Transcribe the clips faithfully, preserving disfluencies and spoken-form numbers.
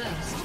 First love.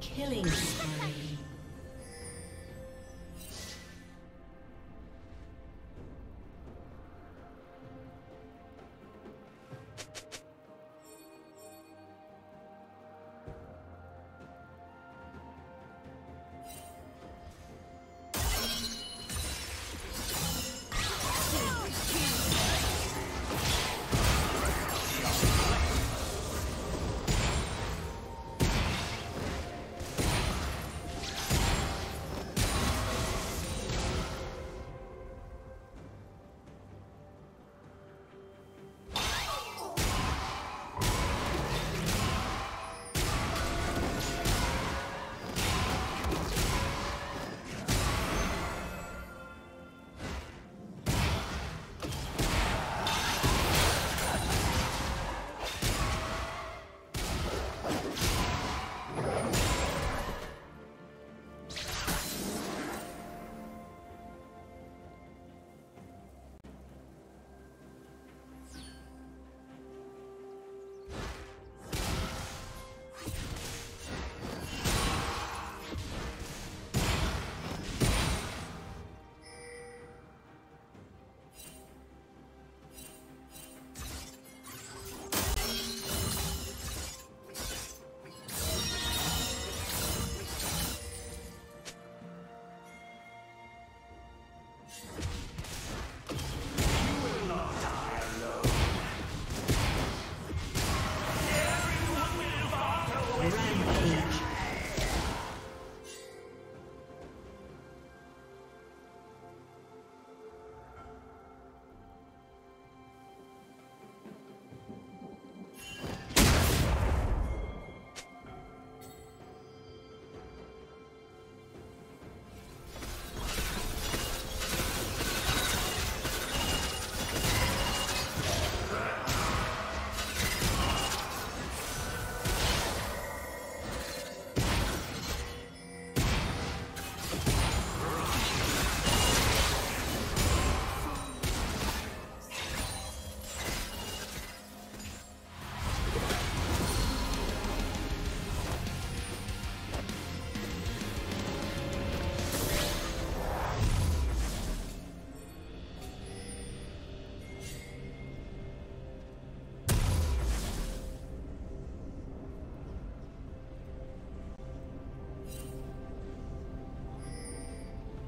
Killing spree.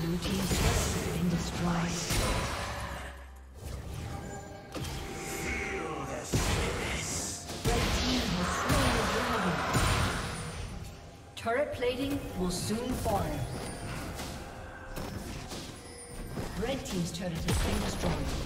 Blue team has been destroyed. Red team has slain the Turret plating will soon fall. Red team's turret has been destroyed.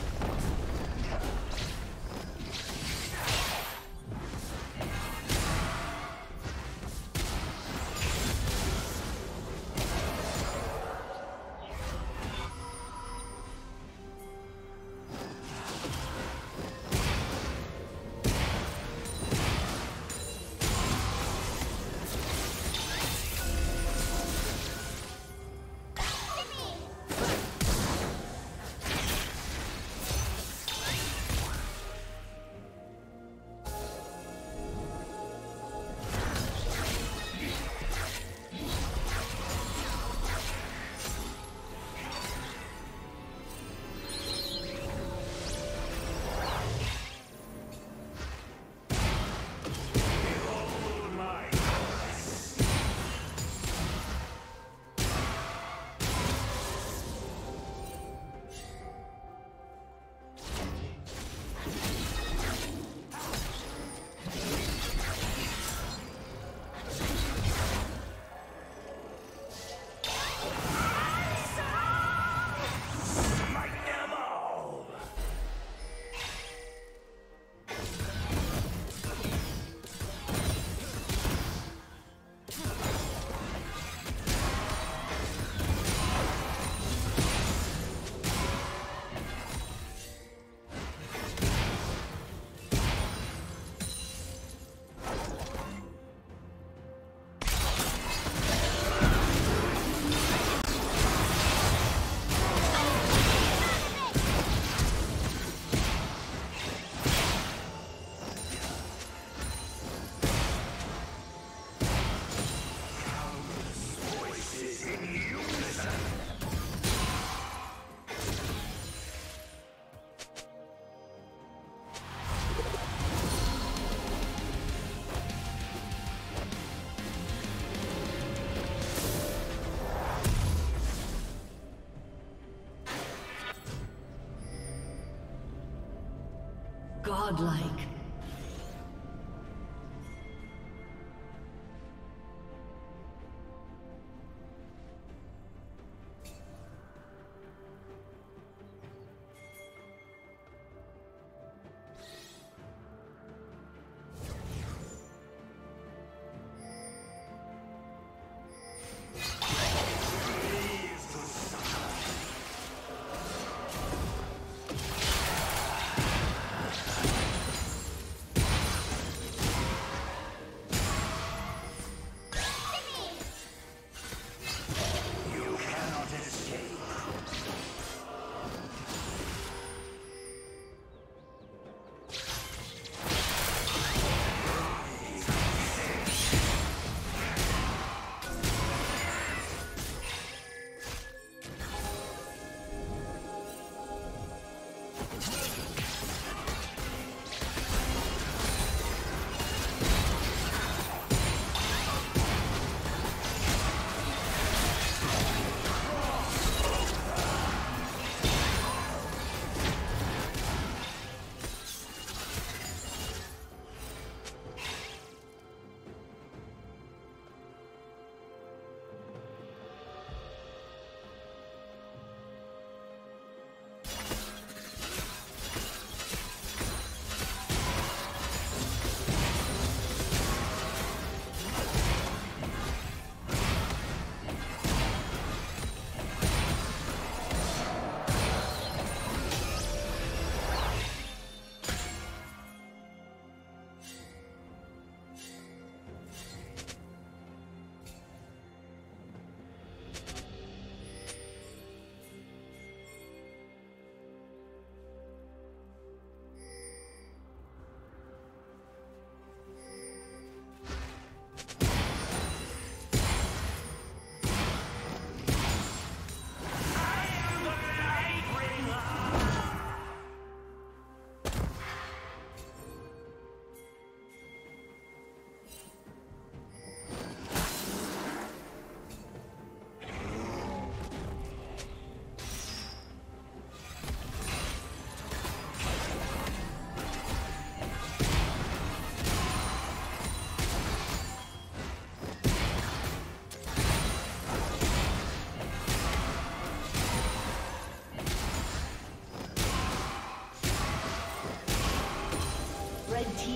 Godlike.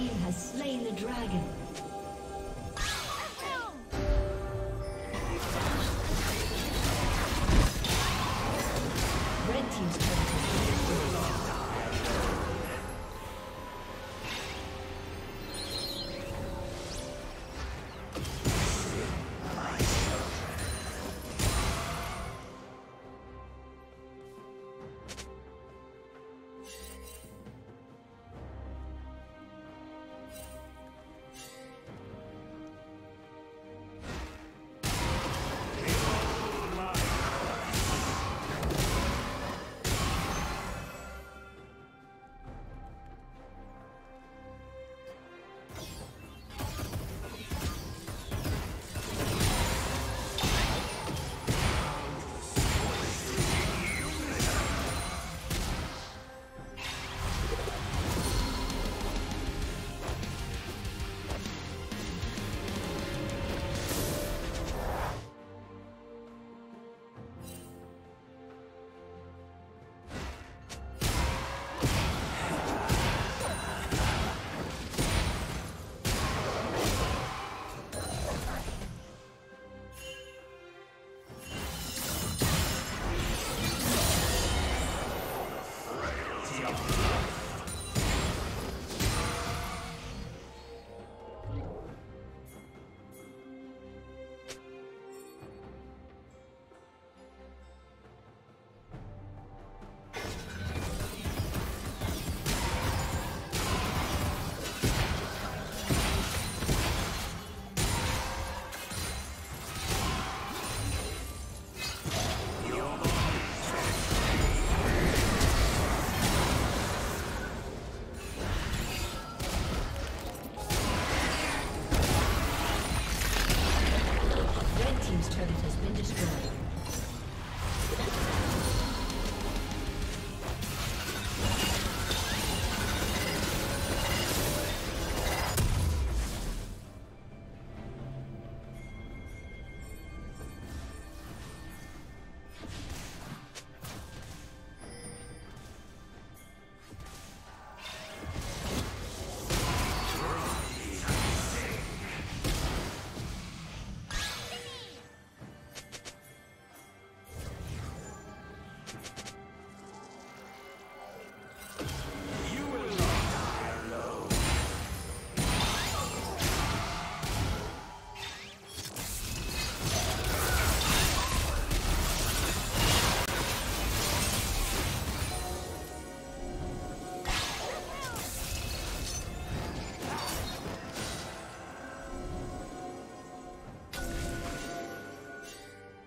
team has slain the dragon.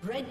Red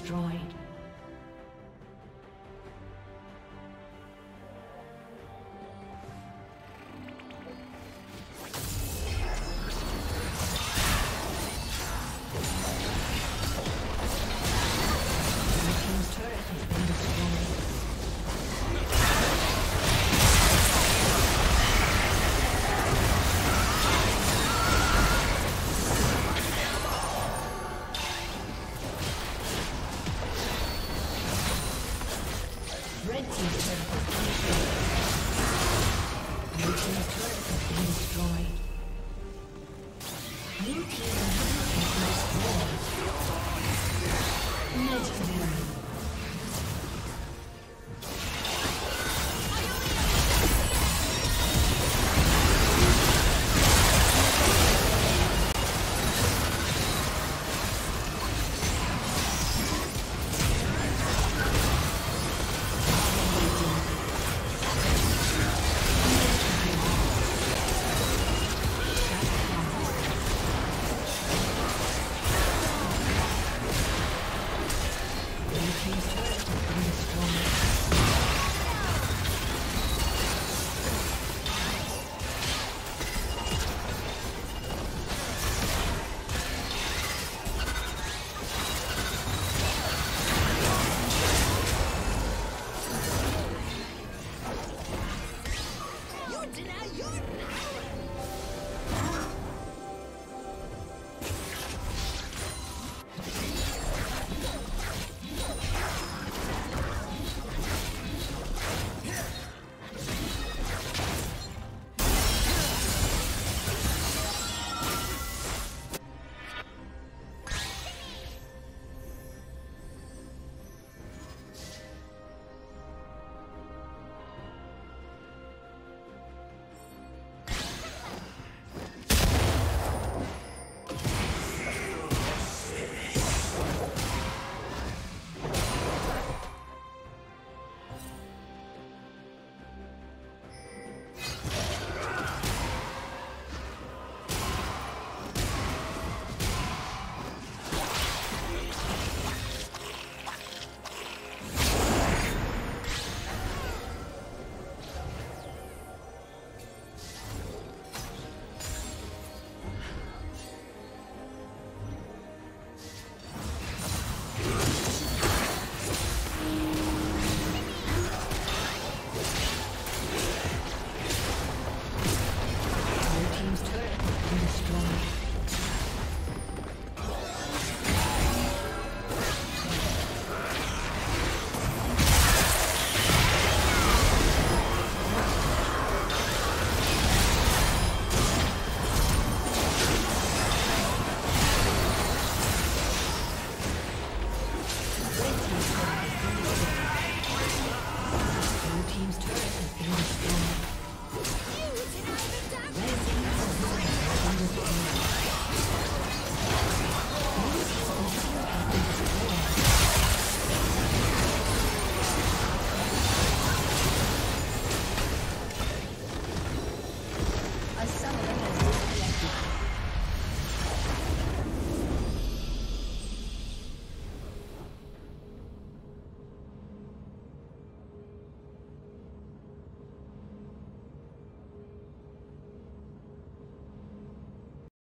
destroyed. Please.